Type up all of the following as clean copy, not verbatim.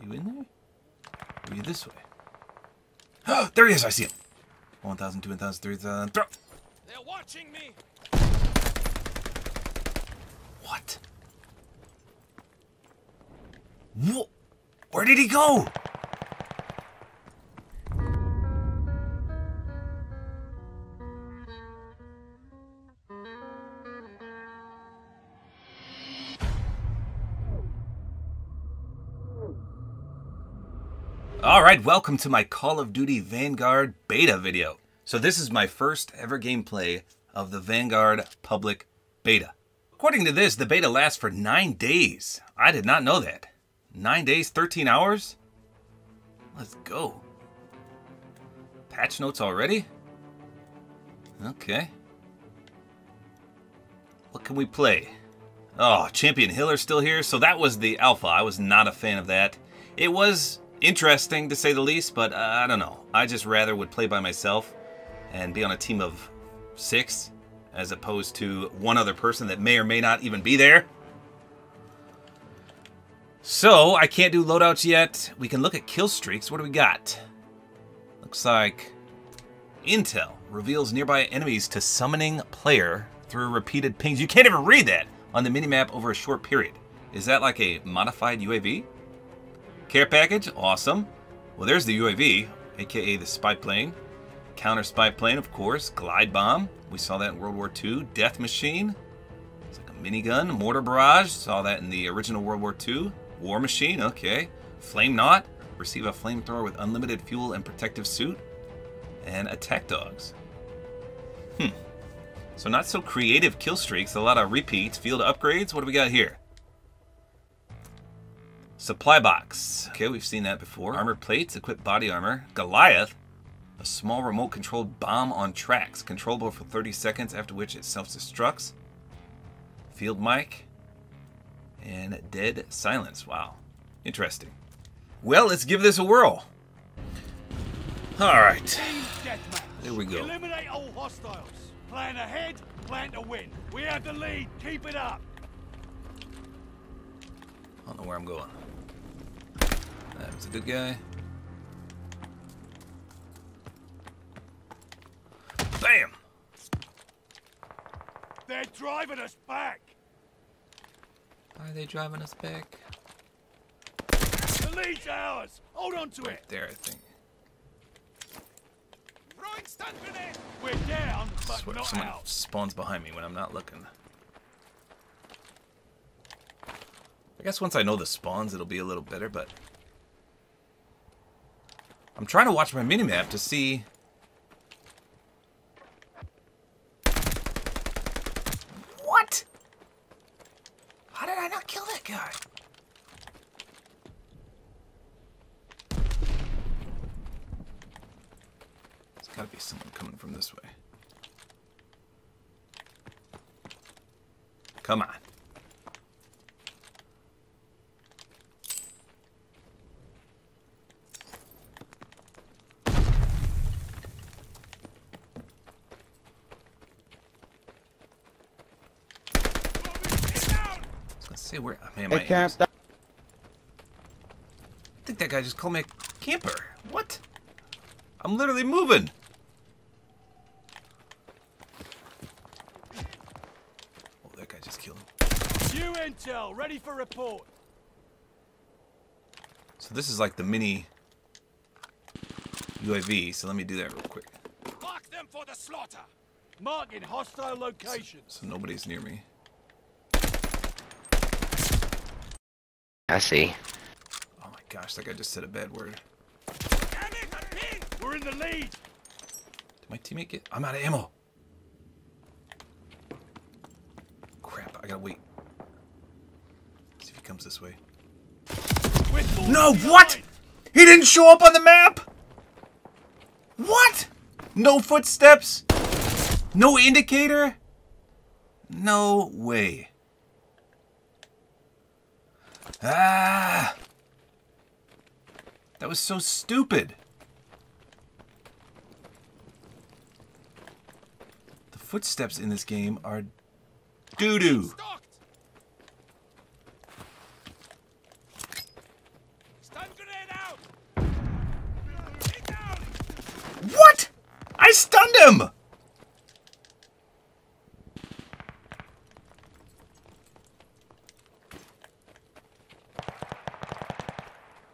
Are you in there? Or are you this way? Oh, there he is! I see him! 1,000, 2,000, 3,000, throw! They're watching me! What? What? Where did he go? Alright, welcome to my Call of Duty Vanguard beta video. So this is my first ever gameplay of the Vanguard public beta. According to this, the beta lasts for 9 days. I did not know that. 9 days, 13 hours? Let's go. Patch notes already? Okay. What can we play? Oh, Champion Hiller still here. So that was the alpha. I was not a fan of that. It was interesting to say the least, but I don't know. I just rather would play by myself and be on a team of 6 as opposed to one other person that may or may not even be there. So I can't do loadouts yet. We can look at kill streaks. What do we got? Looks like intel reveals nearby enemies to summoning player through repeated pings. You can't even read that on the minimap over a short period. Is that like a modified UAV? Care package, awesome. Well, there's the UAV, aka the spy plane. Counter spy plane, of course. Glide bomb, we saw that in World War II. Death machine, it's like a minigun. Mortar barrage, saw that in the original World War II. War machine, okay. Flame knot, receive a flamethrower with unlimited fuel and protective suit. And attack dogs. So not so creative kill streaks, a lot of repeats. Field upgrades, what do we got here? Supply box. Okay, we've seen that before. Armor plates, equip body armor. Goliath, a small remote-controlled bomb on tracks, controllable for 30 seconds, after which it self-destructs. Field mic. And dead silence. Wow. Interesting. Well, let's give this a whirl. All right. There we go. Eliminate all hostiles. Plan ahead, plan to win. We have the lead. Keep it up. I don't know where I'm going. That was a good guy. Bam! They're driving us back! Why are they driving us back? The lead's ours! Hold on to it! Right there, I think. Throwing stun grenade! We're down, but swear, not someone out. Spawns behind me when I'm not looking. I guess once I know the spawns, it'll be a little better, but I'm trying to watch my minimap to see. What? How did I not kill that guy? There's gotta be someone coming from this way. Come on. See where am I? I think that guy just called me a camper. What? I'm literally moving. Oh, that guy just killed him. New intel, ready for report. So this is like the mini UAV. So let me do that real quick. Mark them for the slaughter. Mark in hostile locations. So nobody's near me. I see. Oh my gosh, like I just said a bad word. Damn it, we're in the lead. Did my teammate get? I'm out of ammo. Crap, I gotta wait. Let's see if he comes this way. No, what? He didn't show up on the map? What? No footsteps? No indicator? No way. Ah! That was so stupid. The footsteps in this game are doo-doo. Stun him!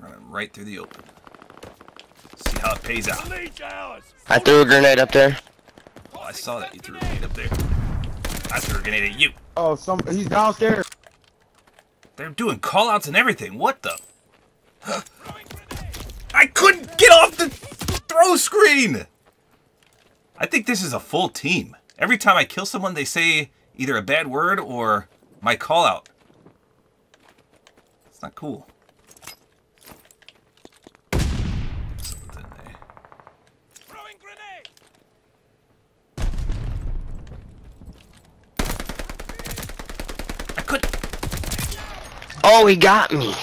Running right through the open. See how it pays out. I threw a grenade up there. Oh, I saw that you threw a grenade up there. I threw a grenade at you. Oh, he's downstairs. They're doing callouts and everything. What the? I couldn't get off the throw screen! I think this is a full team. Every time I kill someone, they say either a bad word or my callout. It's not cool. Something there. Throwing grenade! I couldn't. Oh, he got me.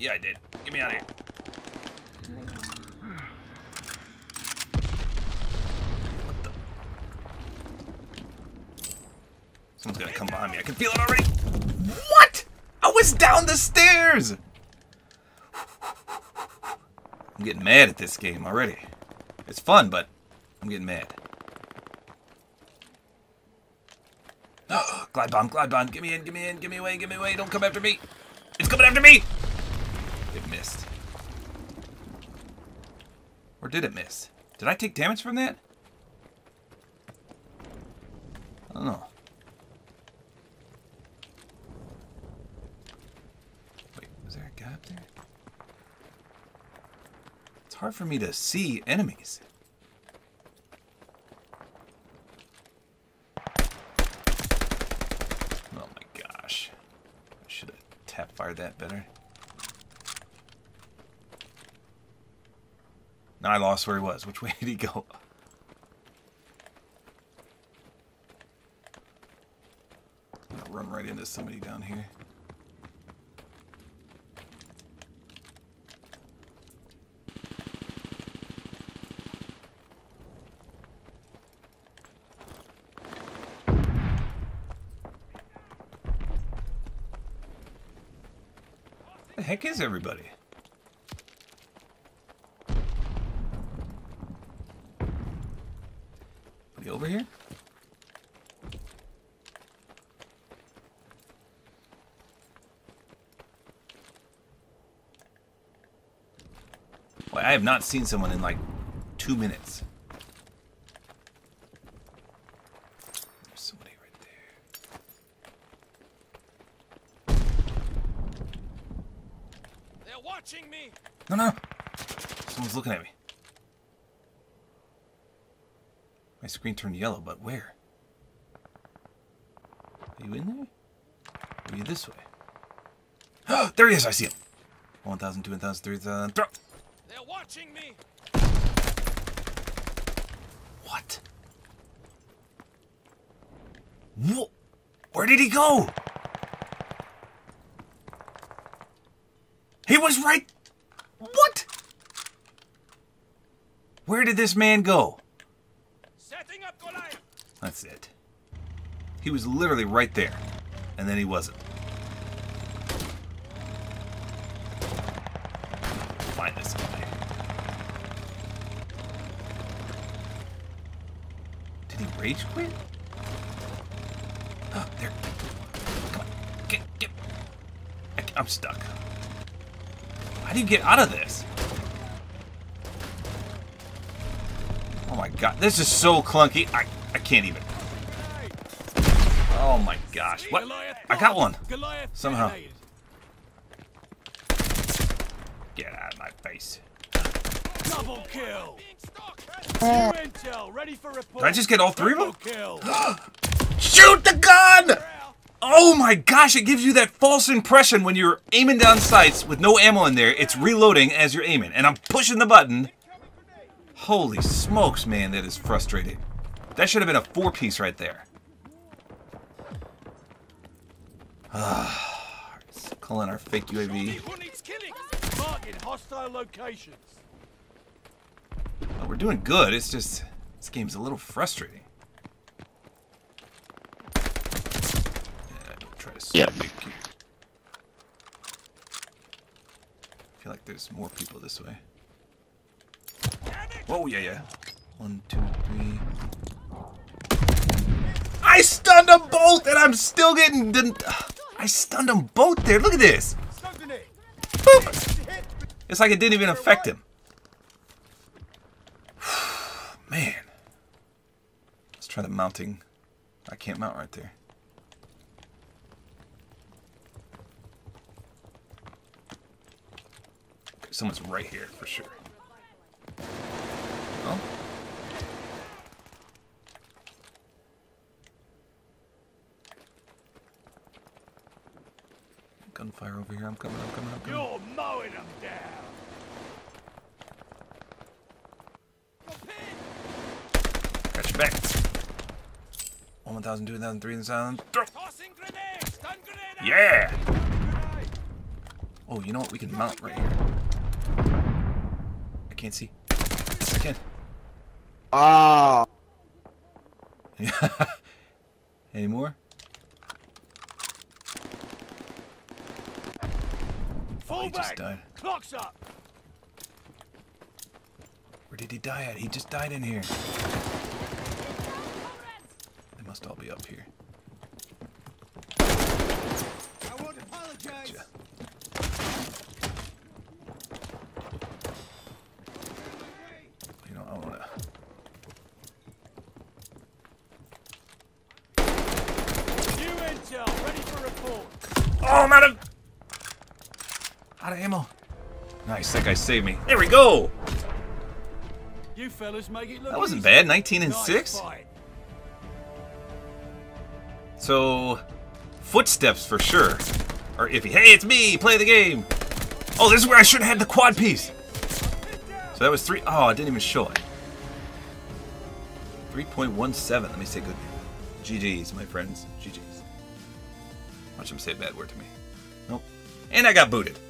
Yeah, I did. Get me out of here. Someone's gonna come behind me. I can feel it already. What? I was down the stairs. I'm getting mad at this game already. It's fun, but I'm getting mad. Oh, glide bomb, glide bomb. Get me in, get me in, get me away, get me away. Don't come after me. It's coming after me. It missed. Or did it miss? Did I take damage from that? I don't know. It's hard for me to see enemies. Oh my gosh. I should have tap fired that better. Now I lost where he was. Which way did he go? I'm gonna run right into somebody down here. Where the heck is everybody? Anybody over here? Well, I have not seen someone in like 2 minutes. No, no. Someone's looking at me. My screen turned yellow, but where? Are you in there? Or are you this way? Oh, there he is. I see him. 1,000, 2,000, 3,000. Throw. They're watching me. What? Whoa. Where did he go? He was right. What? Where did this man go? Setting up Goliath. That's it. He was literally right there, and then he wasn't. Find this guy. Did he rage quit? Oh, there. Come on, get. I'm stuck. How do you get out of this? Oh my god, this is so clunky. I can't even. Oh my gosh. What? I got one. Somehow. Get out of my face. Double kill. Did I just get all three of them? Shoot the gun! Oh my gosh, it gives you that false impression when you're aiming down sights with no ammo in there. It's reloading as you're aiming. And I'm pushing the button. Holy smokes, man, that is frustrating. That should have been a 4-piece right there. Calling our fake UAV. Oh, we're doing good. It's just, this game's a little frustrating. Yeah. I feel like there's more people this way. Oh yeah, yeah. 1, 2, 3. I stunned them both and I'm still getting... I stunned them both there. Look at this. Boop. It's like it didn't even affect him. Man. Let's try the mounting. I can't mount right there. Okay, someone's right here for sure. Oh. Gunfire over here. I'm coming. You're mowing them down. Got your back. 1,000, 2,000, 3,000. Tossing grenades. Stun grenade. Yeah. Oh, you know what? We can mount right here. I can't see. Yes, I can. Ah. Any more? Oh, he just died. Clocks up. Where did he die at? He just died in here. They must all be up here. I won't apologize. Gotcha. You know, I wanna. New intel, ready for report. Oh, I'm out of. Out of ammo. Nice, that guy saved me. There we go. You fellas make it look. That wasn't bad. 19 and 6. So, footsteps for sure. Or if he, hey, it's me. Play the game. Oh, this is where I should have had the quad piece. So that was 3. Oh, I didn't even show it. 3.17. Let me say good. GGs, my friends. GGs. Watch him say a bad word to me. Nope. And I got booted.